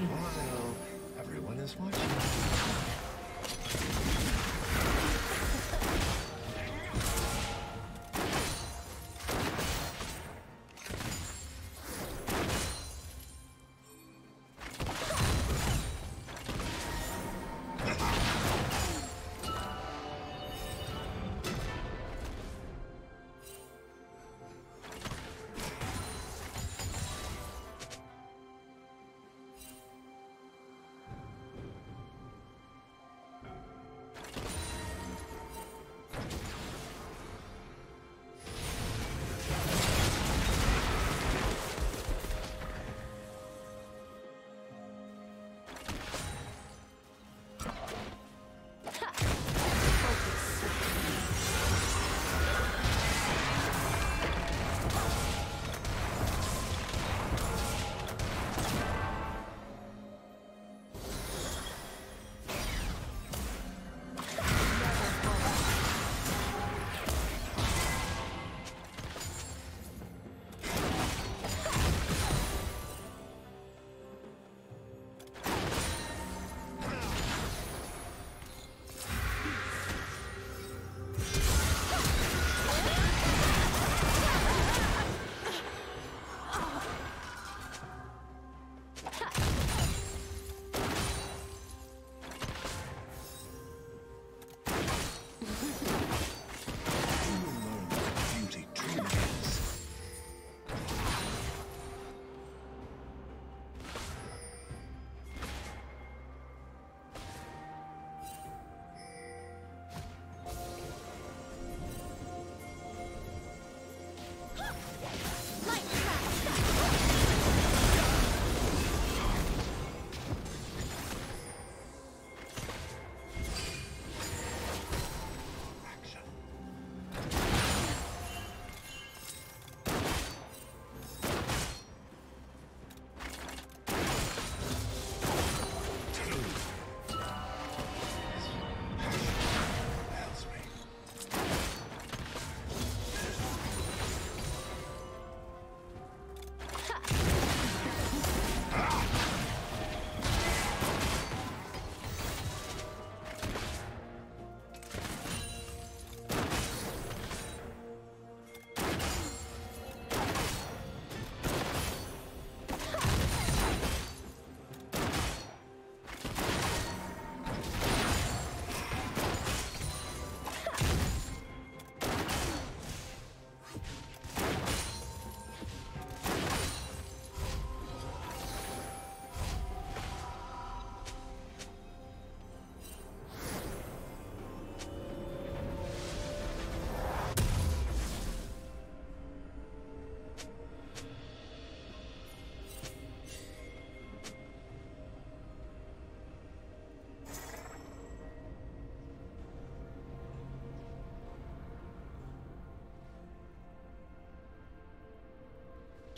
Wow, everyone is watching.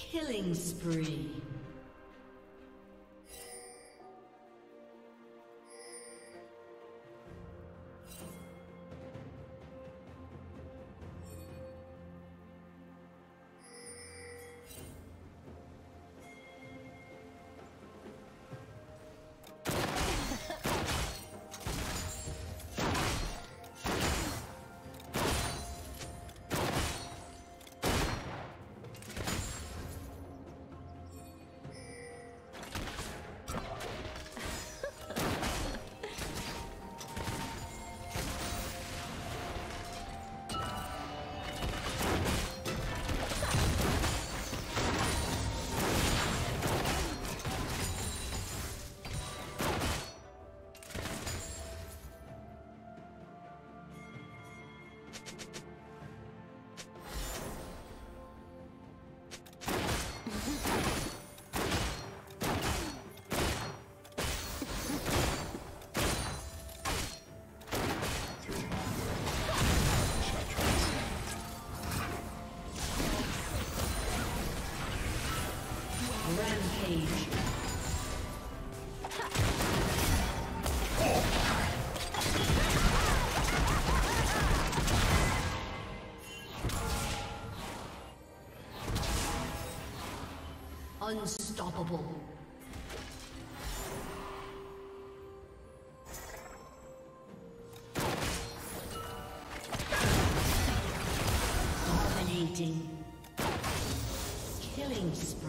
Killing spree. Unstoppable. Dominating. Killing spree.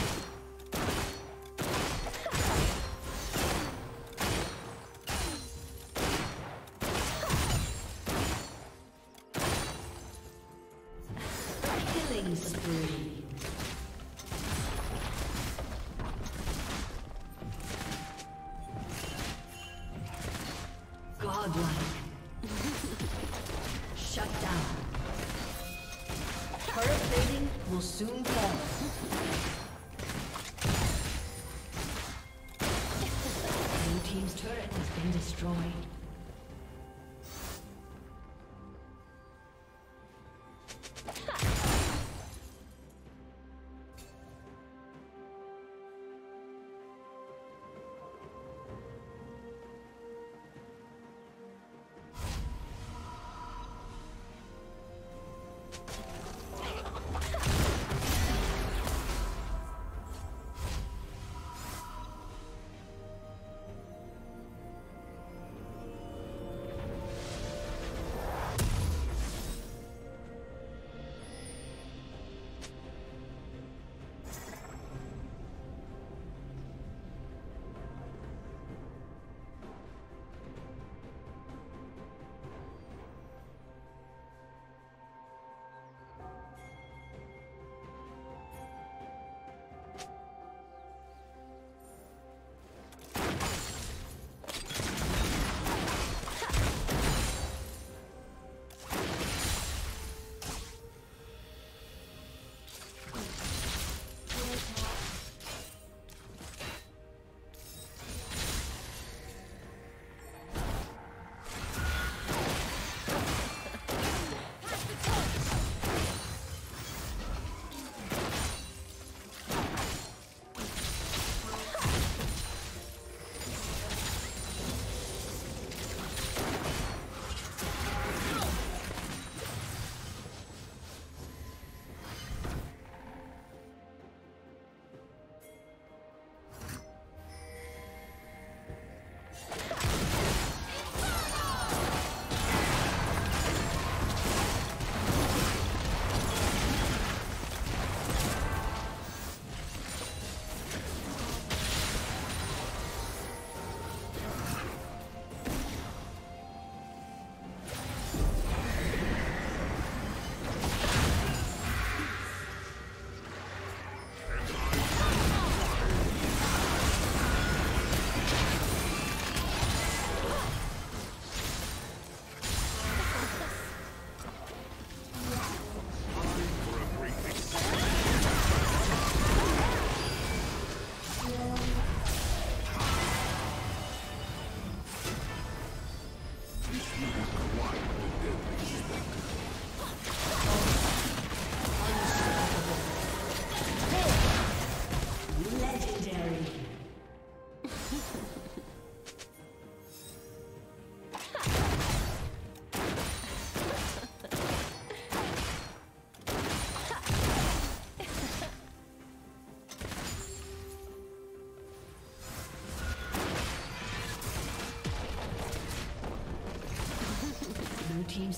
Killing spree. Soon fall. Blue team's turret has been destroyed. team's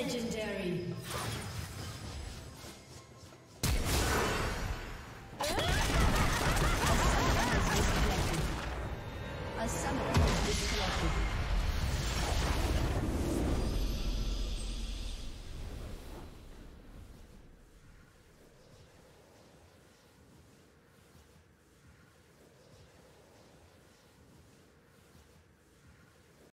Legendary.